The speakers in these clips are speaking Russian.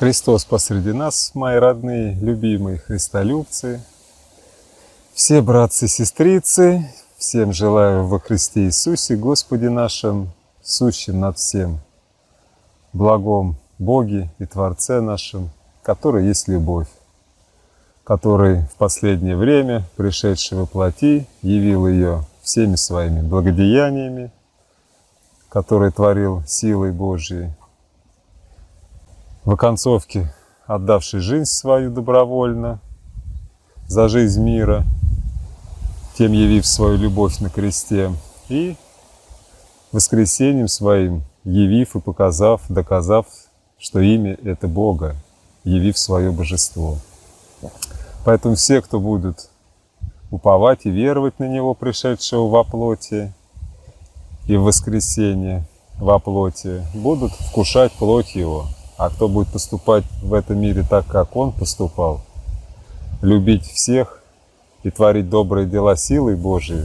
Христос посреди нас, мои родные, любимые христолюбцы, все братцы и сестрицы, всем желаю во Христе Иисусе, Господе нашим, сущим над всем, благом Боге и Творце нашим, который есть любовь, который в последнее время, пришедший во плоти, явил ее всеми своими благодеяниями, который творил силой Божьей, в оконцовке отдавший жизнь свою добровольно за жизнь мира, тем явив свою любовь на кресте, и воскресением своим явив и показав, доказав, что имя — это Бога, явив свое божество. Поэтому все, кто будут уповать и веровать на Него, пришедшего во плоти и в воскресение во плоти, будут вкушать плоть Его. А кто будет поступать в этом мире так, как Он поступал, любить всех и творить добрые дела силой Божией,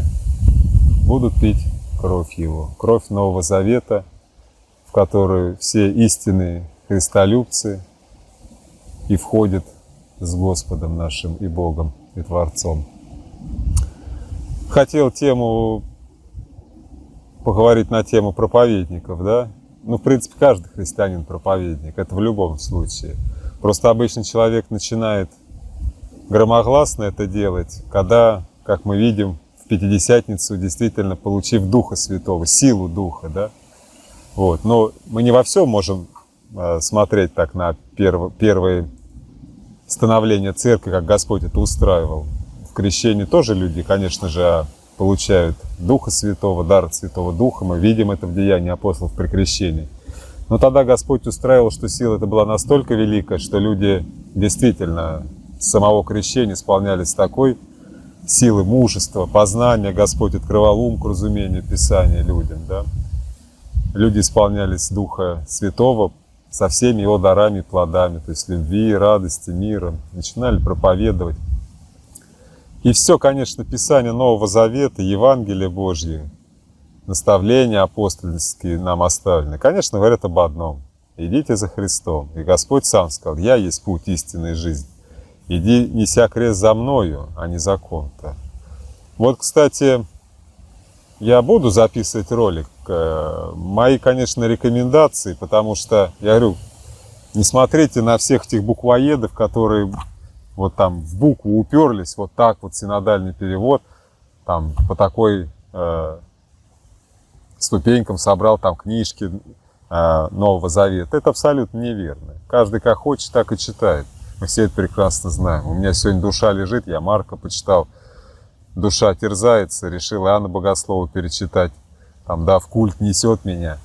будут пить кровь Его, кровь Нового Завета, в которую все истинные христолюбцы и входят с Господом нашим и Богом, и Творцом. Хотел поговорить на тему проповедников, да? Ну, в принципе, каждый христианин проповедник, это в любом случае. Просто обычный человек начинает громогласно это делать, когда, как мы видим, в Пятидесятницу, действительно, получив Духа Святого, силу Духа, да? Вот. Но мы не во всем можем смотреть так на первые становление церкви, как Господь это устраивал. В крещении тоже люди, конечно же, получают Духа Святого, дар от Святого Духа. Мы видим это в деянии апостолов при крещении. Но тогда Господь устраивал, что сила эта была настолько велика, что люди действительно с самого крещения исполнялись такой силы мужества, познания. Господь открывал ум к разумению Писания людям. Да? Люди исполнялись Духа Святого со всеми его дарами и плодами, то есть любви, радости, мира. Начинали проповедовать. И все, конечно, Писание Нового Завета, Евангелие Божье, наставления апостольские нам оставлены. Конечно, говорят об одном. Идите за Христом. И Господь сам сказал, я есть путь, истинная жизнь. Иди, неся крест за мною, а не за ком-то. Вот, кстати, я буду записывать ролик. Мои, конечно, рекомендации, потому что, я говорю, не смотрите на всех этих буквоедов, которые вот там в букву уперлись, вот так вот синодальный перевод, там по такой ступенькам собрал там книжки Нового Завета. Это абсолютно неверно. Каждый как хочет, так и читает. Мы все это прекрасно знаем. У меня сегодня душа лежит, я Марка почитал. Душа терзается, решил Иоанна Богослова перечитать. Там, да, в культ несет меня.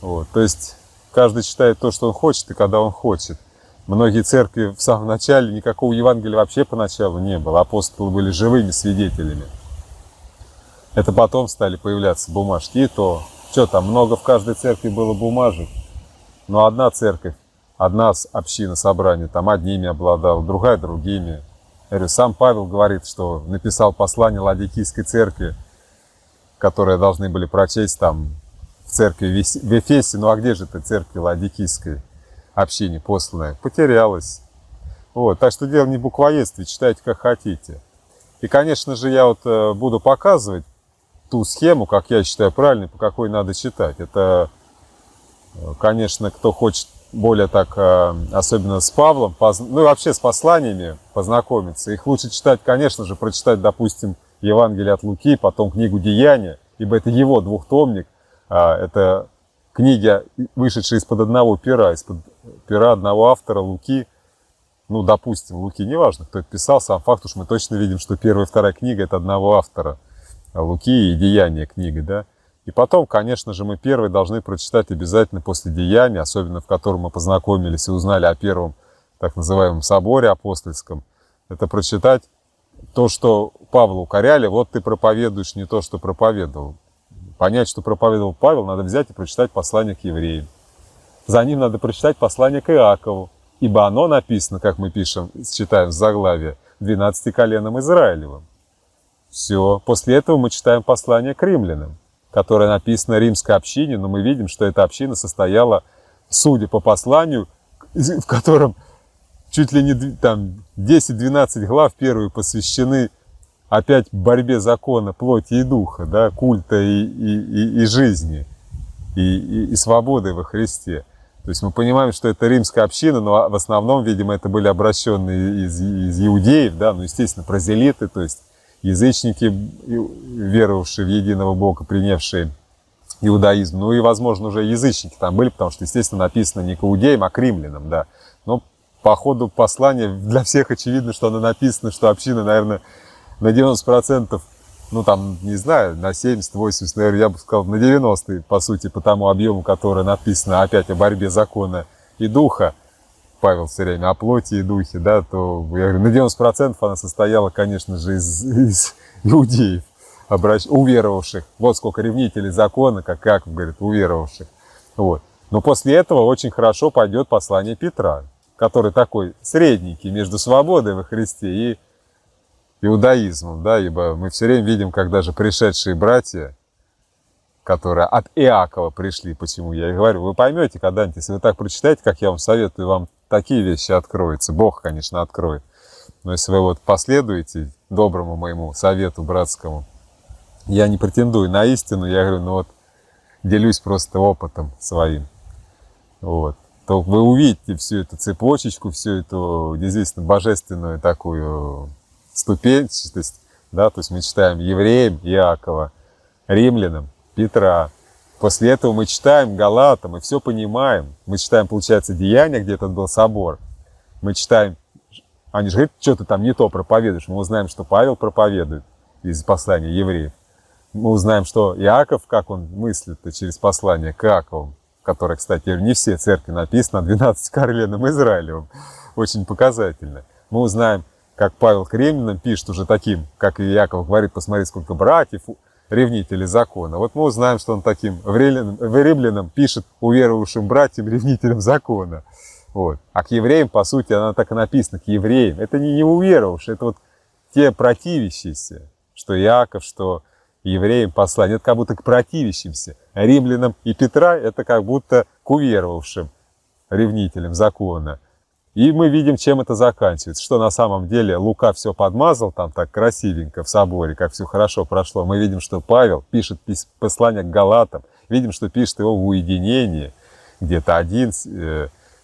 Вот. То есть каждый читает то, что он хочет, и когда он хочет. Многие церкви в самом начале, никакого Евангелия вообще поначалу не было. Апостолы были живыми свидетелями. Это потом стали появляться бумажки. И то, что там, много в каждой церкви было бумажек. Но одна церковь, одна община, собрание, там одними обладала, другая другими. Я говорю, сам Павел говорит, что написал послание Лаодикийской церкви, которые должны были прочесть там в церкви в Эфесе. Ну а где же эта церковь Лаодикийской общине посланная? Потерялась. Вот. Так что дело не в буквоедстве, читайте как хотите. И, конечно же, я вот буду показывать ту схему, как я считаю правильной, по какой надо читать. Это, конечно, кто хочет более так, особенно с Павлом, ну и вообще с посланиями познакомиться. Их лучше читать, конечно же, прочитать, допустим, Евангелие от Луки, потом книгу «Деяния», ибо это его двухтомник, это книги, вышедшие из-под одного пера, из-под пера одного автора Луки, ну, допустим, Луки, неважно, кто это писал, сам факт уж мы точно видим, что первая и вторая книга — это одного автора, Луки и «Деяния» книга, да. И потом, конечно же, мы первые должны прочитать обязательно после «Деяний», особенно в котором мы познакомились и узнали о первом так называемом соборе апостольском, это прочитать то, что Павла укоряли, вот ты проповедуешь не то, что проповедовал. Понять, что проповедовал Павел, надо взять и прочитать послание к евреям. За ним надо прочитать послание к Иакову, ибо оно написано, как мы пишем, читаем в заглавии, 12 коленам Израилевым. Все. После этого мы читаем послание к римлянам, которое написано римской общине, но мы видим, что эта община состояла, судя по посланию, в котором чуть ли не 10-12 глав первые посвящены опять борьбе закона плоти и духа, да, культа и жизни, и свободы во Христе. То есть мы понимаем, что это римская община, но в основном, видимо, это были обращенные из иудеев, да, ну, естественно, прозелиты, то есть язычники, веровавшие в единого Бога, принявшие иудаизм, ну и, возможно, уже язычники там были, потому что, естественно, написано не к иудеям, а к римлянам, да. Но по ходу послания для всех очевидно, что оно написано, что община, наверное, на 90%, ну там, не знаю, на 70-80, наверное, я бы сказал, на 90, по сути, по тому объему, который написано опять о борьбе закона и духа, Павел все время о плоти и духе, да, то, я говорю, на 90% она состояла, конечно же, из иудеев, уверовавших. Вот сколько ревнителей закона, как говорит, уверовавших. Вот. Но после этого очень хорошо пойдет послание Петра, который такой средненький между свободой во Христе и иудаизмом, да, ибо мы все время видим, как даже пришедшие братья, которые от Иакова пришли, почему я и говорю, вы поймете когда-нибудь, если вы так прочитаете, как я вам советую, вам такие вещи откроются, Бог, конечно, откроет, но если вы вот последуете доброму моему совету братскому, я не претендую на истину, я говорю, ну вот, делюсь просто опытом своим, вот, то вы увидите всю эту цепочечку, всю эту, действительно, божественную такую ступенчатость, да, то есть мы читаем евреям Иакова, римлянам Петра, после этого мы читаем Галатам и все понимаем, мы читаем, получается, Деяния, где этот был собор, мы читаем, они же говорят, что ты там не то проповедуешь, мы узнаем, что Павел проповедует из послания евреев, мы узнаем, что Иаков, как он мыслит через послание к Иакову, которое, кстати, не все церкви написано, 12 коленам Израилевым, очень показательно, мы узнаем, как Павел к римлянам пишет уже таким, как и Иаков говорит, посмотри, сколько братьев, ревнителей закона. Вот мы узнаем, что он таким в римлянам пишет уверовавшим братьям, ревнителям закона. Вот. А к евреям, по сути, она так и написана, к евреям. Это не уверовавшие, это вот те противящиеся, что Иаков, что евреям послание. Это как будто к противящимся. Римлянам и Петра это как будто к уверовавшим ревнителям закона. И мы видим, чем это заканчивается, что на самом деле Лука все подмазал там так красивенько в соборе, как все хорошо прошло. Мы видим, что Павел пишет послание к Галатам, видим, что пишет его в уединении, где-то один,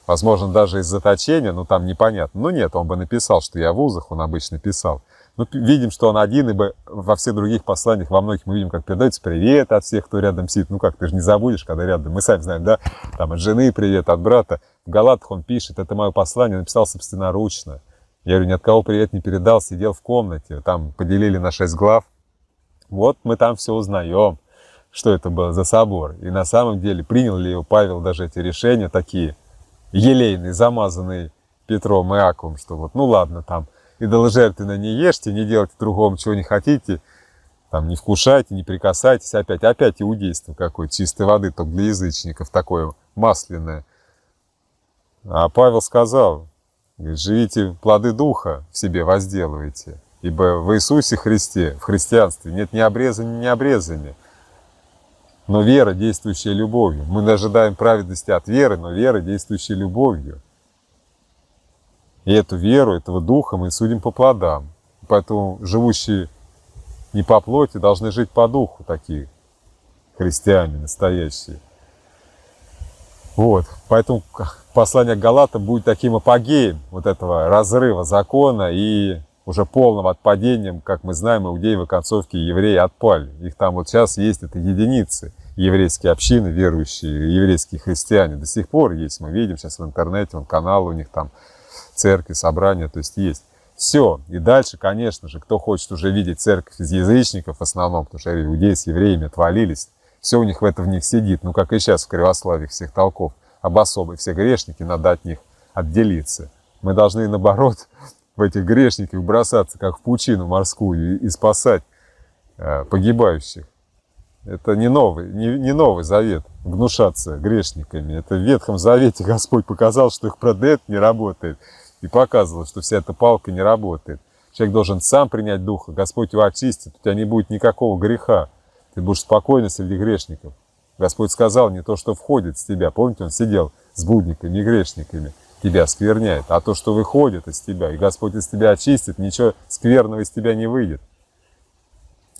возможно, даже из заточения, ну там непонятно. Ну нет, он бы написал, что я в узах, он обычно писал. Но видим, что он один, ибо во всех других посланиях, во многих мы видим, как передается привет от всех, кто рядом сидит. Ну как, ты же не забудешь, когда рядом, мы сами знаем, да, там от жены привет, от брата. В Галатах он пишет, это мое послание, написал собственноручно. Я говорю, ни от кого привет не передал, сидел в комнате, там поделили на 6 глав. Вот мы там все узнаем, что это было за собор. И на самом деле, принял ли его Павел даже эти решения такие елейные, замазанные Петром и Иаковом, что вот, ну ладно, там, идоложертвенно не ешьте, не делайте другому, чего не хотите, там, не вкушайте, не прикасайтесь, опять иудейство какое-то, чистой воды, только для язычников, такое масляное. А Павел сказал, живите плоды духа в себе возделывайте, ибо в Иисусе Христе, в христианстве нет ни обрезания, ни обрезания, но вера, действующая любовью. Мы ожидаем праведности от веры, но вера, действующая любовью. И эту веру, этого духа мы судим по плодам. Поэтому живущие не по плоти должны жить по духу, такие христиане настоящие. Вот, поэтому послание к Галатам будет таким апогеем вот этого разрыва закона и уже полным отпадением, как мы знаем, иудеи в оконцовке евреи отпали. Их там вот сейчас есть, это единицы, еврейские общины, верующие, еврейские христиане. До сих пор есть, мы видим сейчас в интернете, вон каналы у них там, церкви, собрания, то есть есть. Все, и дальше, конечно же, кто хочет уже видеть церковь из язычников в основном, потому что иудеи с евреями отвалились, все у них в них сидит, ну как и сейчас в кривославии всех толков, обособы, все грешники, надо от них отделиться. Мы должны, наоборот, в этих грешниках бросаться, как в пучину морскую, и спасать погибающих. Это не новый завет, гнушаться грешниками. Это в Ветхом Завете Господь показал, что их продает, не работает, и показывал, что вся эта палка не работает. Человек должен сам принять Духа, Господь его очистит, у тебя не будет никакого греха. Ты будешь спокойно среди грешников. Господь сказал, не то, что входит с тебя. Помните, он сидел с блудниками и грешниками. тебя скверняет, а то, что выходит из тебя, и Господь из тебя очистит, ничего скверного из тебя не выйдет.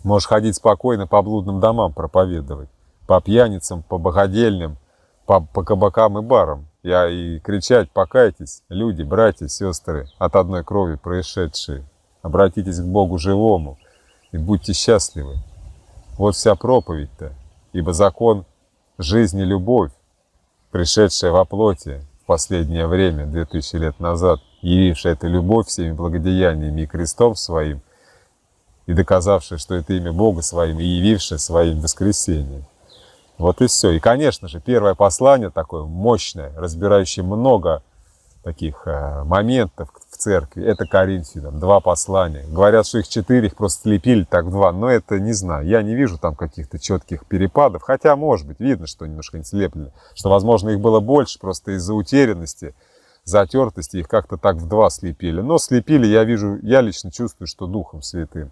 Можешь ходить спокойно по блудным домам проповедовать, по пьяницам, по богадельням, по кабакам и барам. И кричать: покайтесь, люди, братья, сестры, от одной крови происшедшие, обратитесь к Богу живому и будьте счастливы. Вот вся проповедь-то, ибо закон жизни — любовь, пришедшая во плоти в последнее время, 2000 лет назад, явившая эту любовь всеми благодеяниями и крестом своим, и доказавшая, что это имя Бога своим, и явившая своим воскресением. Вот и все. И, конечно же, первое послание такое мощное, разбирающее много таких моментов в церкви, это Коринфянам, 2 послания. Говорят, что их 4, их просто слепили так в 2, но это не знаю. Я не вижу там каких-то четких перепадов, хотя, может быть, видно, что немножко не слеплены, что, возможно, их было больше, просто из-за утерянности, затертости их как-то так в 2 слепили. Но слепили, я вижу, я лично чувствую, что Духом Святым.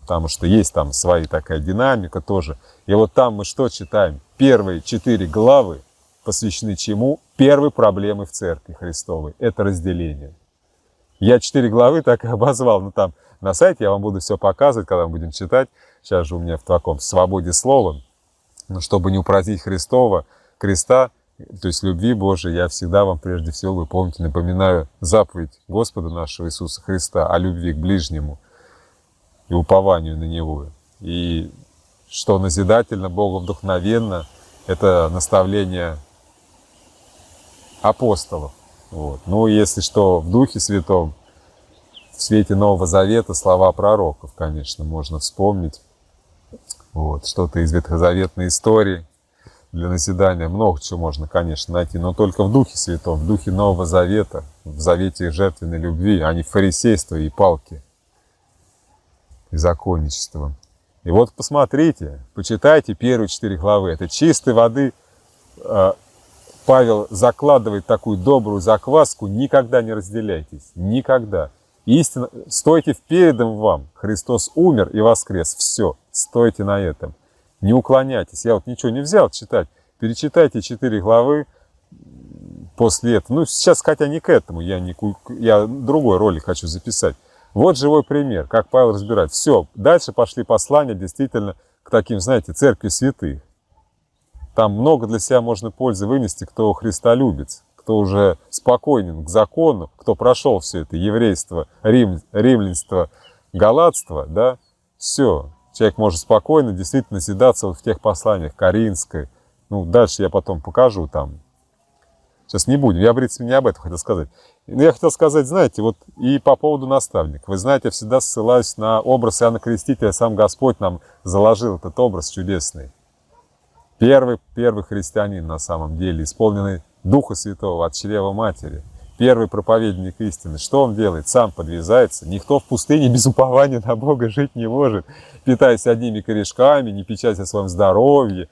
Потому что есть там своя такая динамика тоже. И вот там мы что читаем? Первые 4 главы посвящены чему? Первой проблемы в церкви Христовой. Это разделение. Я 4 главы так и обозвал. Но там на сайте я вам буду все показывать, когда мы будем читать. Сейчас же у меня в таком свободе слова. Но чтобы не упразднить креста, то есть любви Божией, я всегда вам, прежде всего, вы помните, напоминаю заповедь Господа нашего Иисуса Христа о любви к ближнему и упованию на Него. И что назидательно, Богу вдохновенно, это наставление апостолов. Вот. Ну, если что, в Духе Святом, в свете Нового Завета слова пророков, конечно, можно вспомнить. Вот. Что-то из ветхозаветной истории для назидания. Много чего можно, конечно, найти, но только в Духе Святом, в Духе Нового Завета, в Завете жертвенной любви, а не в фарисействе и палке. И законничеством. И вот посмотрите, почитайте первые 4 главы. Это чистой воды. Павел закладывает такую добрую закваску. Никогда не разделяйтесь. Никогда. Истина. Стойте впередом вам. Христос умер и воскрес. Все. Стойте на этом. Не уклоняйтесь. Я вот ничего не взял читать. Перечитайте 4 главы после этого. Ну, сейчас, хотя не к этому. Я другой ролик хочу записать. Вот живой пример, как Павел разбирает. Все, дальше пошли послания действительно к таким, знаете, церкви святых. Там много для себя можно пользы вынести, кто христолюбец, кто уже спокойен к закону, кто прошел все это еврейство, римлянство, галатство, да, все. Человек может спокойно действительно седаться вот в тех посланиях Коринфской. Ну, дальше я потом покажу там. Сейчас не будем, я, в принципе, не об этом хотел сказать. Я хотел сказать, знаете, вот и по поводу наставника. Вы знаете, я всегда ссылаюсь на образ Иоанна Крестителя. Сам Господь нам заложил этот образ чудесный. Первый христианин на самом деле, исполненный Духа Святого от чрева матери. Первый проповедник истины. Что он делает? Сам подвязается. Никто в пустыне без упования на Бога жить не может, питаясь одними корешками, не печась о своем здоровье.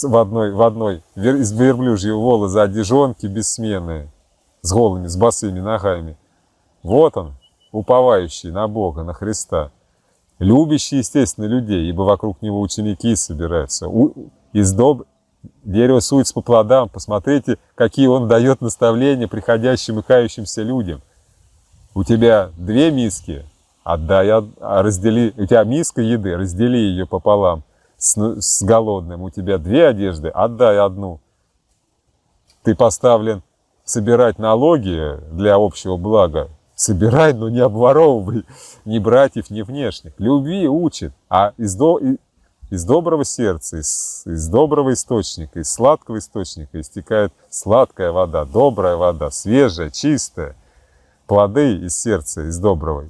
В одной из верблюжьего волоса одежонки без смены, с голыми, с босыми ногами. Вот он, уповающий на Бога, на Христа, любящий, естественно, людей, ибо вокруг него ученики собираются. Дерево судится по плодам. Посмотрите, какие он дает наставления приходящим и кающимся людям. У тебя 2 миски, раздели, у тебя миска еды, раздели ее пополам. С голодным. У тебя 2 одежды, отдай одну. Ты поставлен собирать налоги для общего блага. Собирай, но не обворовывай ни братьев, ни внешних. Любви учит, а из доброго сердца, из доброго источника, из сладкого источника истекает сладкая вода, добрая вода, свежая, чистая. Плоды из сердца, из доброго.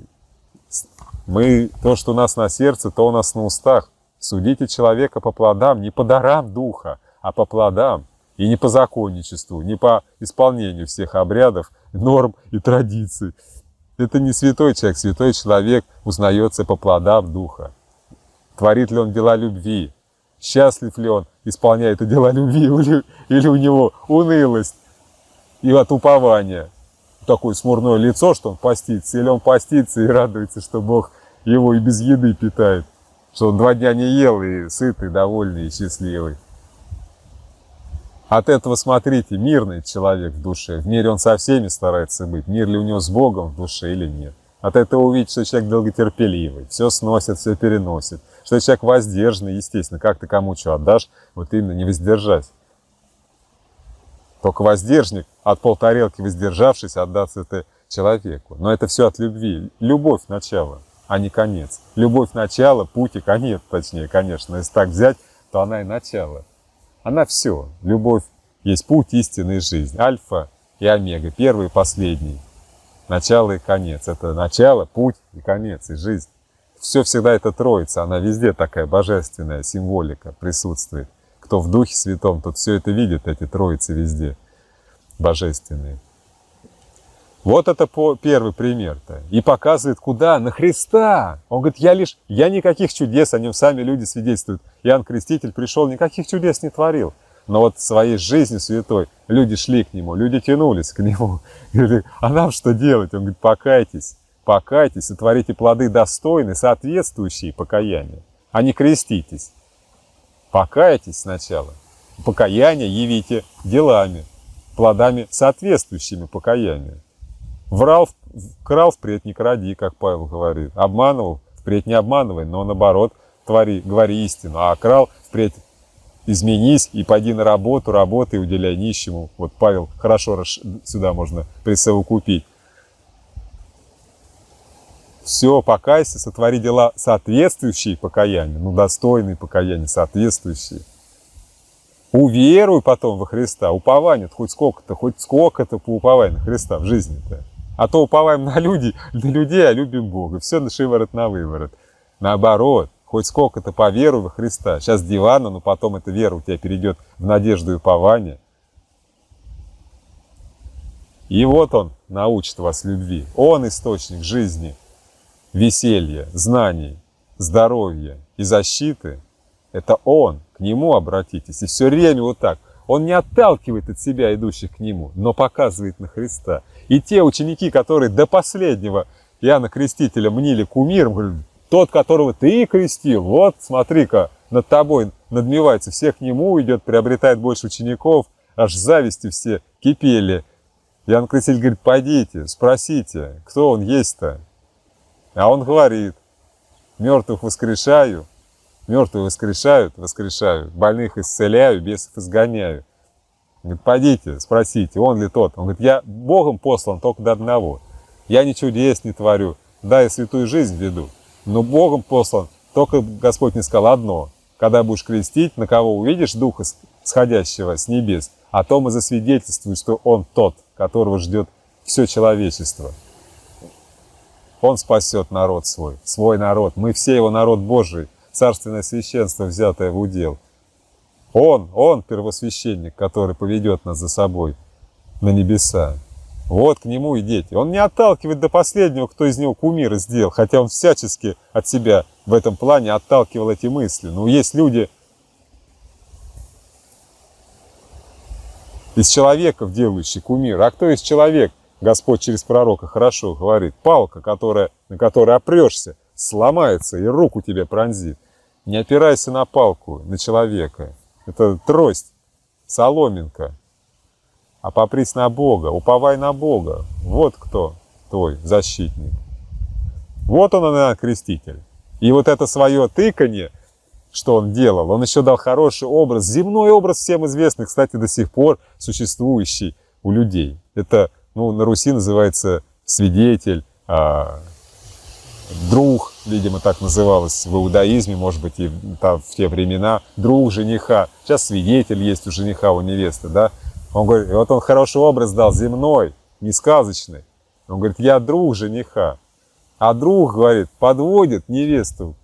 То, что у нас на сердце, то у нас на устах. Судите человека по плодам, не по дарам духа, а по плодам. И не по законничеству, не по исполнению всех обрядов, норм и традиций. Это не святой человек. Святой человек узнается по плодам духа. Творит ли он дела любви? Счастлив ли он, исполняет дела любви? Или у него унылость и от упования? Такое смурное лицо, что он постится. Или он постится и радуется, что Бог его и без еды питает. Что он 2 дня не ел, и сытый, довольный, и счастливый. От этого, смотрите, мирный человек в душе, в мире он со всеми старается быть, мир ли у него с Богом в душе или нет. От этого увидеть, что человек долготерпеливый, все сносит, все переносит, что человек воздержанный, естественно, как ты кому что отдашь, вот именно не воздержать. Только воздержник, от полтарелки воздержавшись, отдаться это человеку. Но это все от любви. Любовь – начало, а не конец. Любовь – начало, путь и конец, точнее, конечно. Если так взять, то она и начало. Она все. Любовь есть путь истинной жизни. Альфа и омега, первый и последний. Начало и конец. Это начало, путь и конец, и жизнь. Все всегда это троица, она везде такая божественная символика присутствует. Кто в Духе Святом, тот все это видит, эти троицы везде божественные. Вот это первый пример-то. И показывает, куда? На Христа. Он говорит, я никаких чудес, о нем сами люди свидетельствуют. Иоанн Креститель пришел, никаких чудес не творил. Но вот своей жизнью святой люди шли к нему, люди тянулись к нему. Говорили, а нам что делать? Он говорит, покайтесь, покайтесь и творите плоды достойные, соответствующие покаянию, а не креститесь. Покайтесь сначала, покаяние явите делами, плодами соответствующими покаянию. Врал, крал, впредь не кради, как Павел говорит. Обманывал, впредь не обманывай, но наоборот, твори, говори истину. А крал, впредь изменись и пойди на работу, работай, уделяй нищему. Вот Павел, хорошо сюда можно присовокупить. Все, покайся, сотвори дела, соответствующие покаянию, ну, достойные покаяния, соответствующие. Уверуй потом во Христа, упование, хоть сколько-то поуповай на Христа в жизни-то. А то уповаем на людей, а любим Бога. Все на шиворот, на выворот. Наоборот, хоть сколько-то поверуй во Христа. Сейчас дивана, но потом эта вера у тебя перейдет в надежду и упование. И вот он научит вас любви. Он источник жизни, веселья, знаний, здоровья и защиты. Это он, к нему обратитесь. И все время вот так. Он не отталкивает от себя идущих к нему, но показывает на Христа. И те ученики, которые до последнего Иоанна Крестителя мнили кумиром, говорят, тот, которого ты крестил, вот смотри-ка, над тобой надмевается, все к нему идет, приобретает больше учеников, аж зависти все кипели. Иоанн Креститель говорит, пойдите, спросите, кто он есть-то? А он говорит, мертвых воскрешаю, мертвые воскрешаю, больных исцеляю, бесов изгоняю. Говорит, пойдите, спросите, он ли тот? Он говорит, я Богом послан только до одного. Я ни чудес не творю, да, я святую жизнь веду. Но Богом послан, только Господь мне сказал одно. Когда будешь крестить, на кого увидишь Духа сходящего с небес, о том и засвидетельствует, что он тот, которого ждет все человечество. Он спасет народ свой народ. Мы все его народ Божий. Царственное священство, взятое в удел. Он первосвященник, который поведет нас за собой на небеса. Вот к нему и дети. Он не отталкивает до последнего, кто из него кумира сделал, хотя он всячески от себя в этом плане отталкивал эти мысли. Но есть люди из человеков, делающие кумира. А кто из человек? Господь через пророка хорошо говорит. Палка, на которой опрешься, сломается и руку тебе пронзит. Не опирайся на палку, на человека. Это трость, соломинка. А попрись на Бога, уповай на Бога. Вот кто твой защитник. Вот он, Иоанн Креститель. И вот это свое тыканье, что он делал, он еще дал хороший образ, земной образ всем известный, кстати, до сих пор существующий у людей. Это, на Руси называется свидетель, друг, видимо, так называлось в иудаизме, может быть, и там в те времена, друг жениха. Сейчас свидетель есть у жениха, у невесты, да? Он говорит, вот он хороший образ дал, земной, не сказочный. Он говорит, я друг жениха. А друг, говорит, подводит невесту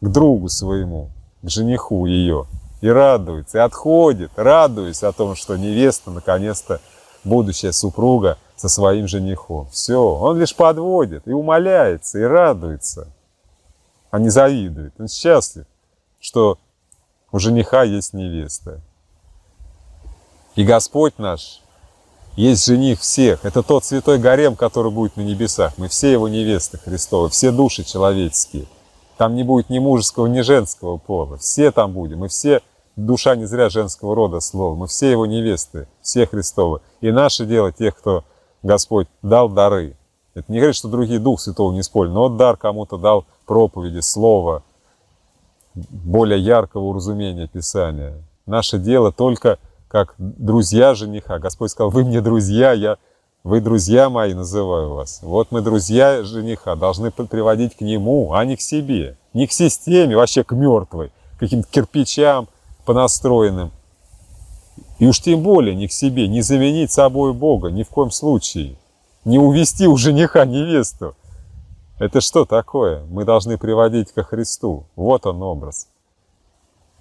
к другу своему, к жениху ее, и радуется, и отходит, радуясь о том, что невеста, наконец-то, будущая супруга, со своим женихом. Все, он лишь подводит, и умоляется, и радуется, а не завидует. Он счастлив, что у жениха есть невеста. И Господь наш есть жених всех. Это тот святой гарем, который будет на небесах. Мы все его невесты Христовы, все души человеческие. Там не будет ни мужеского, ни женского пола. Все там будем, мы все Душа не зря женского рода слово. Мы все его невесты, все Христовы. И наше дело тех, кто Господь дал дары. Это не говорит, что другие Дух Святого не использовали, но дар кому-то дал проповеди, слова, более яркого уразумения Писания. Наше дело только как друзья жениха. Господь сказал, вы мне друзья, вы друзья мои, называю вас. Вот мы друзья жениха, должны приводить к нему, а не к себе. Не к системе, вообще к мертвой, к каким-то кирпичам понастроенным. И уж тем более не к себе, не заменить собой Бога, ни в коем случае. Не увести у жениха невесту. Это что такое? Мы должны приводить ко Христу. Вот он образ.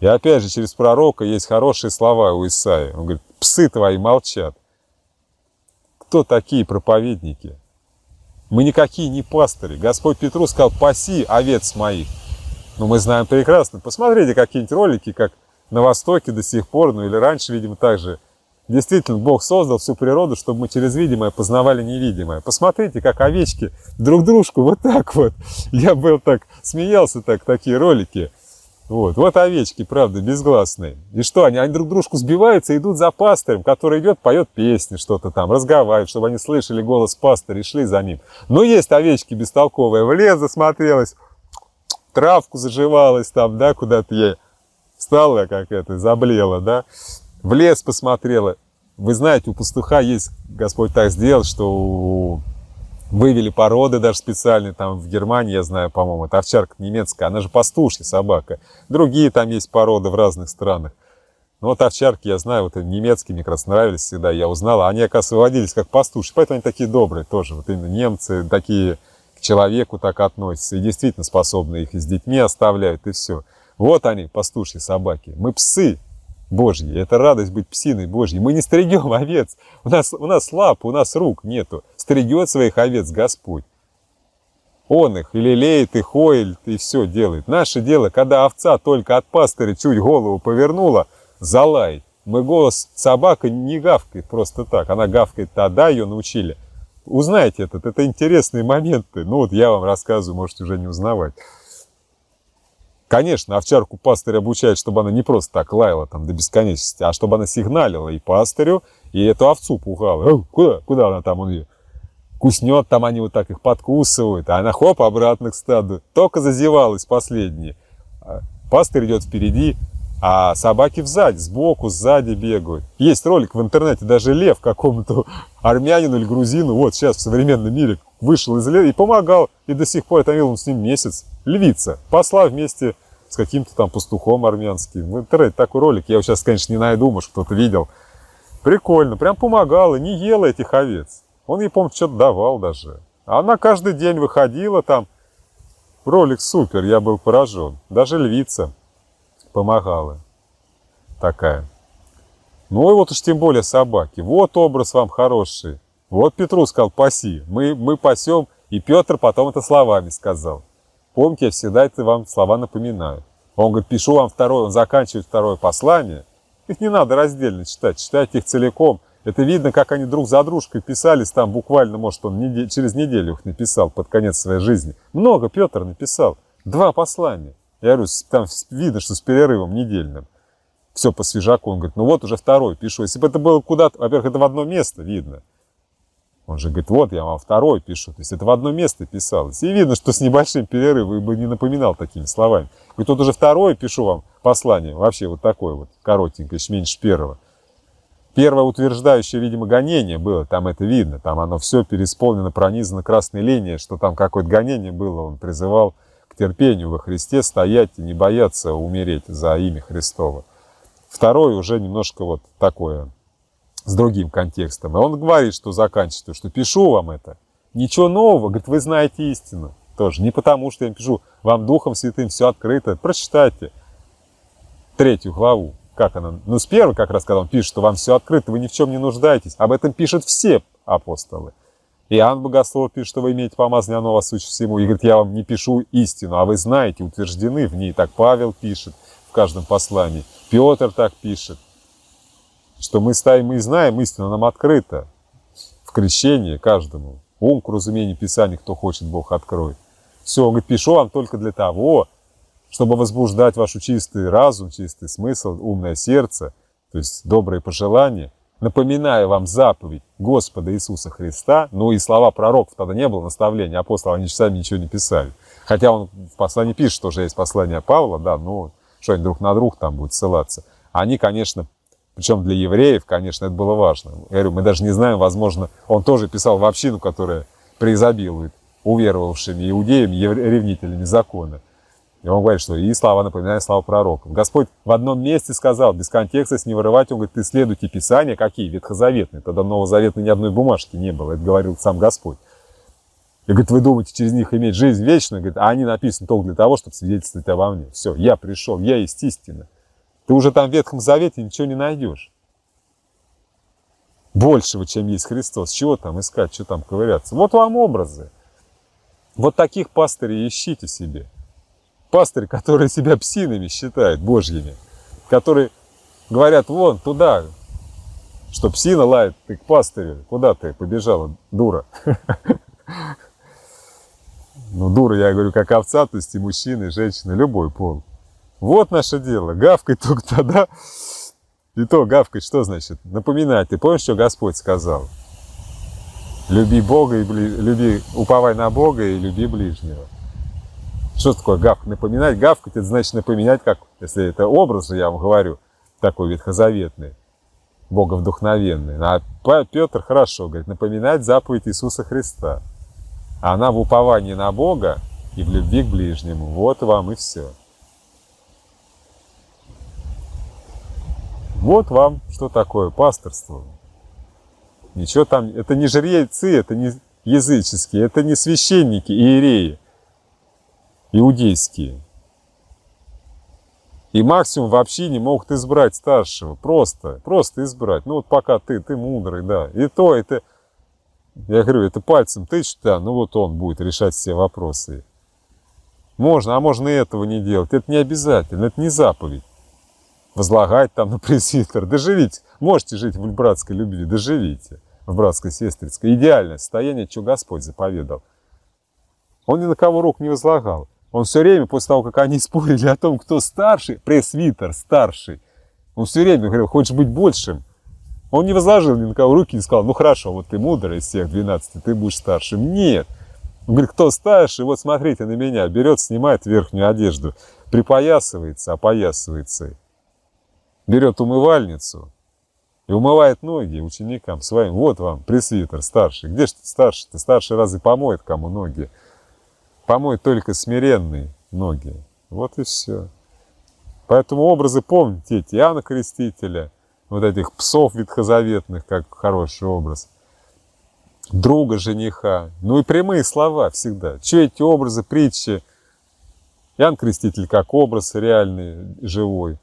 И опять же, через пророка есть хорошие слова у Исаии. Он говорит, псы твои молчат. Кто такие проповедники? Мы никакие не пастыри. Господь Петру сказал, паси овец моих. Но мы знаем прекрасно. Посмотрите какие-нибудь ролики, как на Востоке до сих пор, ну или раньше, видимо, так же. Действительно, Бог создал всю природу, чтобы мы через видимое познавали невидимое. Посмотрите, как овечки друг дружку вот так вот. Я был так, смеялся так, такие ролики. Вот овечки, правда, безгласные. И что они? Они друг дружку сбиваются и идут за пастырем, который идет, поет песни, что-то там, разговаривает, чтобы они слышали голос пастыря и шли за ним. Но есть овечки бестолковые. В лес засмотрелась, травку заживалась там, да, куда-то ей встала, как это, заблела, да. В лес посмотрела. Вы знаете, у пастуха есть, Господь так сделал, что вывели породы даже специальные, там в Германии, я знаю, по-моему, это овчарка немецкая, она же пастушья собака. Другие там есть породы в разных странах. Но вот овчарки, я знаю, вот немецкие мне как раз нравились всегда, я узнала. Они, оказывается, выводились как пастушки, поэтому они такие добрые тоже. Вот именно немцы такие к человеку так относятся и действительно способны, их и с детьми оставляют, и все. Вот они, пастушьи собаки. Мы псы Божьи. Это радость быть псиной Божьей. Мы не стригем овец. У нас лап, у нас рук нету. Стригет своих овец Господь. Он их и лелеет, и хоит, и все делает. Наше дело, когда овца только от пастыря чуть голову повернула, залает. Мы голос собака не гавкает просто так. Она гавкает тогда, ее научили. Узнайте это интересные моменты. Ну вот я вам рассказываю, можете уже не узнавать. Конечно, овчарку пастырь обучает, чтобы она не просто так лаяла там до бесконечности, а чтобы она сигналила и пастырю, и эту овцу пугала. Куда она там, он ее куснет, там они вот так их подкусывают, а она хоп, обратно к стаду. Только зазевалась последняя. Пастырь идет впереди, а собаки взади, сбоку, сзади бегают. Есть ролик в интернете, даже лев какому-то армянину или грузину, вот сейчас в современном мире, вышел из леса и помогал, и до сих пор, я видел, он с ним месяц, львица, посла вместе с каким-то там пастухом армянским. В интернете такой ролик, я его сейчас, конечно, не найду, может, кто-то видел. Прикольно, прям помогала, не ела этих овец. Он ей, помню, что-то давал даже. А она каждый день выходила там. Ролик супер, я был поражен. Даже львица помогала такая. Ну и вот уж тем более собаки. Вот образ вам хороший. Вот Петру сказал, паси, мы пасем, и Петр потом это словами сказал. Помните, я всегда это вам слова напоминаю. Он говорит, пишу вам второе, он заканчивает второе послание. Их не надо раздельно читать, читайте их целиком. Это видно, как они друг за дружкой писались там буквально, может, он через неделю их написал под конец своей жизни. Много Петр написал, 2 послания. Я говорю, там видно, что с перерывом недельным. Все по свежаку, он говорит, ну вот уже 2 пишу. Если бы это было куда-то, во-первых, это в одно место видно. Он же говорит, вот я вам 2 пишу. То есть это в одно место писалось. И видно, что с небольшим перерывом, и бы не напоминал такими словами. Говорит, вот уже 2 пишу вам послание. Вообще вот такое вот, коротенькое, еще меньше 1. Первое утверждающее, видимо, гонение было. Там это видно. Там оно все переисполнено, пронизано красной линией, что там какое-то гонение было. Он призывал к терпению во Христе стоять и не бояться умереть за имя Христово. Второе уже немножко вот такое, с другим контекстом. И он говорит, что заканчивает, что пишу вам это. Ничего нового. Говорит, вы знаете истину. Тоже не потому, что я пишу вам Духом Святым все открыто. Прочитайте 3 главу. Как она? Ну, с 1 как раз, когда он пишет, что вам все открыто, вы ни в чем не нуждаетесь. Об этом пишут все апостолы. Иоанн Богослов пишет, что вы имеете помазание, оно вас учит всему. И говорит, я вам не пишу истину, а вы знаете, утверждены в ней. Так Павел пишет в каждом послании. Петр так пишет. Что мы ставим и знаем, истина нам открыта в крещении каждому. Ум к разумению Писания, кто хочет, Бог откроет. Все, он говорит, пишу вам только для того, чтобы возбуждать ваш чистый разум, чистый смысл, умное сердце, то есть добрые пожелания, напоминая вам заповедь Господа Иисуса Христа, ну и слова пророков, тогда не было наставления апостолов, они сами ничего не писали. Хотя он в послании пишет, что же есть послание Павла, да, ну что они друг на друга там будут ссылаться. Они, конечно, причем для евреев, конечно, это было важно. Я говорю, мы даже не знаем, возможно, он тоже писал в общину, которая преизобилует уверовавшими иудеями, ревнителями закона. И он говорит, что и слова напоминают слова пророков. Господь в одном месте сказал, без контекста с не вырывать, он говорит, исследуйте Писания, какие ветхозаветные. Тогда новозаветной ни одной бумажки не было, это говорил сам Господь. И говорит, вы думаете, через них иметь жизнь вечную? Говорит, а они написаны только для того, чтобы свидетельствовать обо мне. Все, я пришел, я есть истина. Ты уже там в Ветхом Завете ничего не найдешь. Большего, чем есть Христос. Чего там искать, что там ковыряться? Вот вам образы. Вот таких пастырей ищите себе. Пастырь, который себя псинами считает, божьими, которые говорят, вон, туда, что псина лает, ты к пастырю, куда ты побежала, дура? Ну, дура, я говорю, как овца, то есть и мужчины, и женщины, любой пол. Вот наше дело, гавкать только тогда, и то гавкать, что значит? Напоминать, ты помнишь, что Господь сказал? Люби Бога, и уповай на Бога и люби ближнего. Что такое гавкать? Напоминать, гавкать, это значит напоминать, как, если это образ, я вам говорю, такой ветхозаветный, боговдухновенный. А Петр хорошо говорит, напоминать заповедь Иисуса Христа. Она в уповании на Бога и в любви к ближнему. Вот вам и все. Вот вам, что такое пасторство. Ничего там, это не жрецы, это не языческие, это не священники, иереи иудейские. И максимум вообще не могут избрать старшего. Просто избрать. Ну вот пока ты мудрый, да. И то это, я говорю, это пальцем тычут, да, ну вот он будет решать все вопросы. Можно, а можно и этого не делать. Это не обязательно, это не заповедь. Возлагать там на пресвитера. Доживите. Можете жить в братской любви, доживите. В братской, сестринской. Идеальное состояние, что Господь заповедал. Он ни на кого рук не возлагал. Он все время, после того, как они спорили о том, кто старший, пресвитер старший, он все время говорил, хочешь быть большим. Он не возложил ни на кого руки и не сказал, ну хорошо, вот ты мудрый из всех 12, ты будешь старшим. Нет. Он говорит, кто старший, вот смотрите на меня. Берет, снимает верхнюю одежду, припоясывается, опоясывается. Берет умывальницу и умывает ноги ученикам своим. Вот вам пресвитер старший. Где же ты старший? Ты старший разве помоет кому ноги? Помой только смиренные ноги. Вот и все. Поэтому образы помните эти Иоанна Крестителя, вот этих псов ветхозаветных, как хороший образ, друга жениха. Ну и прямые слова всегда. Че эти образы, притчи? Иоанн Креститель как образ реальный, живой.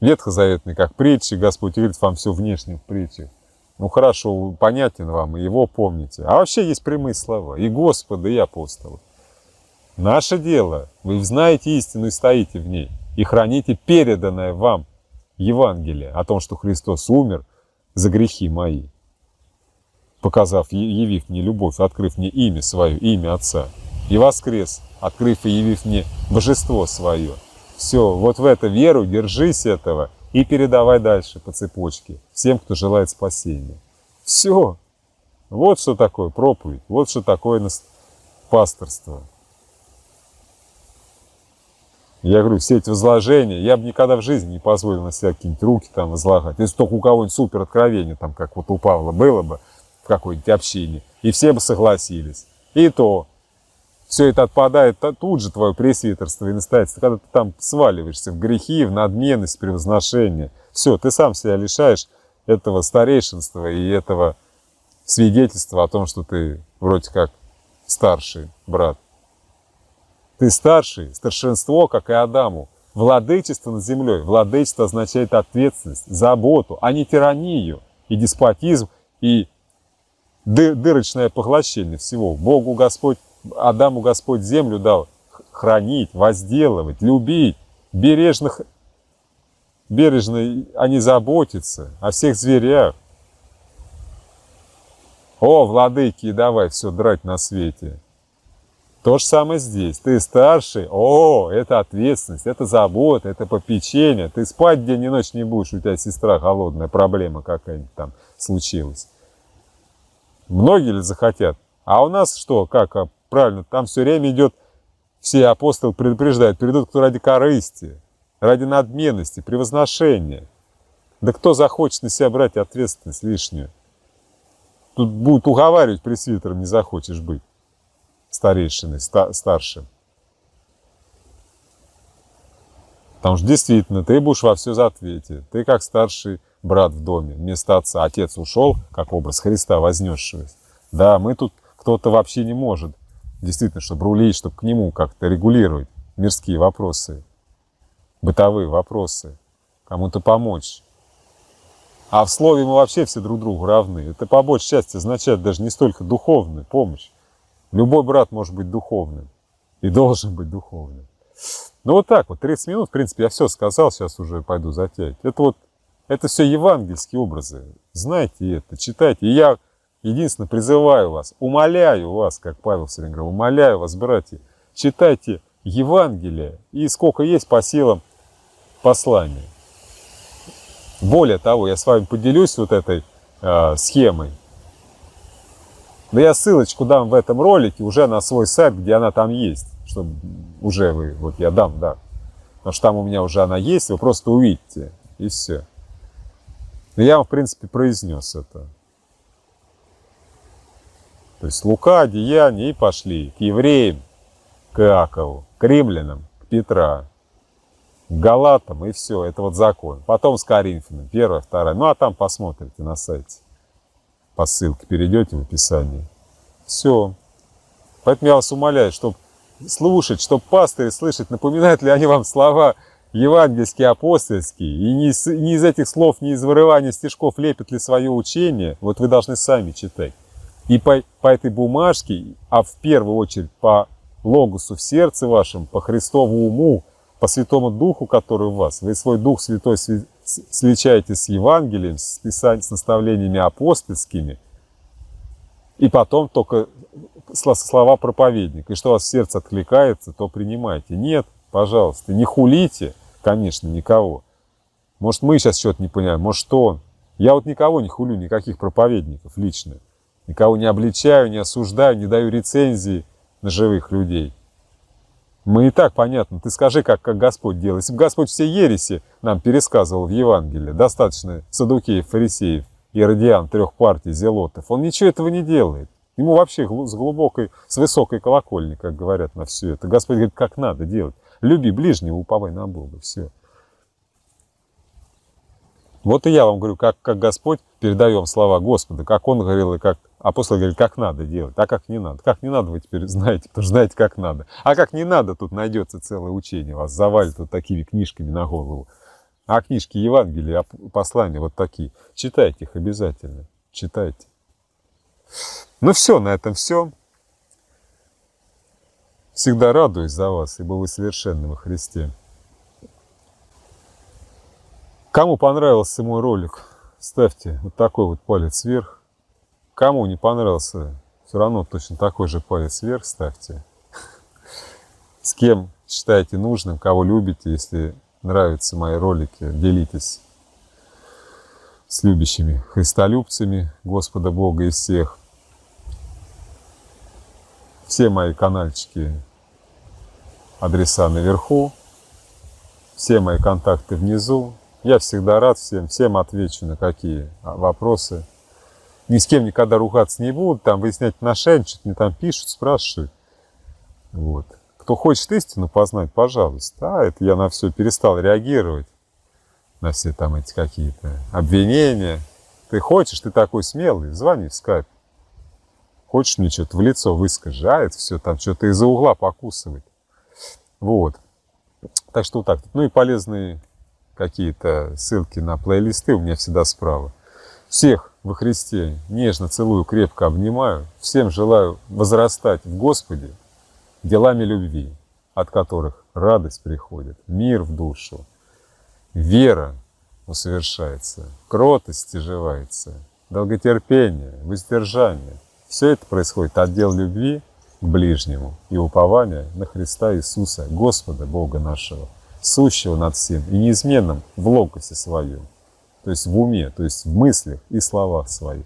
Ветхозаветный как притчи. Господь говорит вам все внешне в притчах. Ну хорошо, понятен вам, и его помните. А вообще есть прямые слова. И Господа, и апостолов. Наше дело, вы знаете истину и стоите в ней, и храните переданное вам Евангелие о том, что Христос умер за грехи мои, показав, явив мне любовь, открыв мне имя свое, имя Отца, и воскрес, открыв и явив мне божество свое. Все, вот в эту веру, держись этого и передавай дальше по цепочке всем, кто желает спасения. Все, вот что такое проповедь, вот что такое пасторство. Я говорю, все эти возложения, я бы никогда в жизни не позволил на себя какие-нибудь руки там возлагать. Если только у кого-нибудь супер откровение, там, как вот у Павла было бы в какой-нибудь общине, и все бы согласились. И то, все это отпадает тут же твое пресвитерство и настоятельство, когда ты там сваливаешься в грехи, в надменность, превозношение. Все, ты сам себя лишаешь этого старейшинства и этого свидетельства о том, что ты вроде как старший брат. Ты старший, старшинство, как и Адаму. Владычество над землей. Владычество означает ответственность, заботу, а не тиранию и деспотизм, и дырочное поглощение всего. Богу Господь, Адаму Господь землю дал хранить, возделывать, любить. Бережно они заботятся о всех зверях. О, владыки, давай все драть на свете. То же самое здесь. Ты старший, о, это ответственность, это забота, это попечение. Ты спать день и ночь не будешь, у тебя сестра голодная, проблема какая-нибудь там случилась. Многие ли захотят? А у нас что, как правильно, там все время идет, все апостолы предупреждают, придут кто ради корысти, ради надменности, превозношения. Да кто захочет на себя брать ответственность лишнюю? Тут будут уговаривать пресвитером, не захочешь быть старейшиной, старшим. Потому что действительно, ты будешь во все за ответе. Ты как старший брат в доме, вместо отца. Отец ушел, как образ Христа вознесшегося. Да, мы тут, кто-то вообще не может, действительно, чтобы рулить, чтобы к нему как-то регулировать мирские вопросы, бытовые вопросы, кому-то помочь. А в слове мы вообще все друг другу равны. Это по большей части означает даже не столько духовную помощь. Любой брат может быть духовным и должен быть духовным. Ну вот так вот, 30 минут, в принципе, я все сказал, сейчас уже пойду затягивать. Это вот, это все евангельские образы. Знайте это, читайте. И я единственное призываю вас, умоляю вас, как Павел все время говорил, умоляю вас, братья, читайте Евангелие и сколько есть по силам послания. Более того, я с вами поделюсь вот этой схемой. Да я ссылочку дам в этом ролике уже на свой сайт, где она там есть. Чтобы уже вы, вот я дам, да. Потому что там у меня уже она есть, вы просто увидите. И все. Но я вам, в принципе, произнес это. То есть Лука, Деяния и пошли к евреям, к Иакову, к римлянам, к Петра. Галатам и все, это вот закон. Потом с Коринфянами, 1-2. Ну, а там посмотрите на сайте. По ссылке перейдете в описании. Все. Поэтому я вас умоляю, чтобы слушать, чтобы пастыри слышать, напоминают ли они вам слова евангельские, апостольские, и не из этих слов, не из вырывания стишков лепят ли свое учение, вот вы должны сами читать. И по этой бумажке, а в первую очередь по логосу в сердце вашем, по Христову уму, по Святому Духу, который у вас, вы свой Дух Святой сличаете с Евангелием, с наставлениями апостольскими, и потом только слова проповедника. И что у вас в сердце откликается, то принимайте. Нет, пожалуйста, не хулите, конечно, никого. Может, мы сейчас что-то не понимаем, может, что он. Я вот никого не хулю, никаких проповедников лично. Никого не обличаю, не осуждаю, не даю рецензии на живых людей. Мы и так, понятно, ты скажи, как Господь делает. Если бы Господь все ереси нам пересказывал в Евангелии, достаточно садукеев, фарисеев, иродиан, трех партий, зелотов, он ничего этого не делает. Ему вообще с высокой колокольни, как говорят, на все это. Господь говорит, как надо делать. Люби ближнего, уповай на Бога, все. Вот и я вам говорю, как Господь, передаем слова Господа, как Он говорил, и как апостол говорил, как надо делать, а как не надо. Как не надо, вы теперь знаете, потому что знаете, как надо. А как не надо, тут найдется целое учение, вас завалит вот такими книжками на голову. А книжки Евангелия, послания вот такие. Читайте их обязательно, читайте. Ну все, на этом все. Всегда радуюсь за вас, ибо вы совершенны во Христе. Кому понравился мой ролик, ставьте вот такой вот палец вверх. Кому не понравился, все равно точно такой же палец вверх ставьте. С кем считаете нужным, кого любите, если нравятся мои ролики, делитесь с любящими христолюбцами Господа Бога и всех. Все мои канальчики, адреса наверху, все мои контакты внизу. Я всегда рад всем отвечу на какие вопросы. Ни с кем никогда ругаться не буду, там выяснять отношения, что-то мне там пишут, спрашивают. Вот. Кто хочет истину познать, пожалуйста. А это я на все перестал реагировать, на все там эти какие-то обвинения. Ты хочешь, ты такой смелый, звони в скайп. Хочешь мне что-то в лицо выскажи, а это все там что-то из-за угла покусывает. Вот. Так что вот так. Ну и полезные какие-то ссылки на плейлисты у меня всегда справа. Всех во Христе нежно целую, крепко обнимаю. Всем желаю возрастать в Господе делами любви, от которых радость приходит, мир в душу, вера усовершается, кротость стяжевается, долготерпение, воздержание. Все это происходит от дел любви к ближнему и упование на Христа Иисуса, Господа Бога нашего, сущего над всем и неизменным в логосе своем, то есть в уме, то есть в мыслях и словах своих.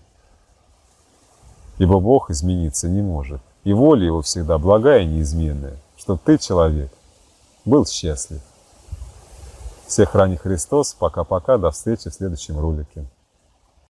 Ибо Бог измениться не может, и воля Его всегда благая и неизменная, чтоб ты, человек, был счастлив. Всех храни Христос. Пока-пока. До встречи в следующем ролике.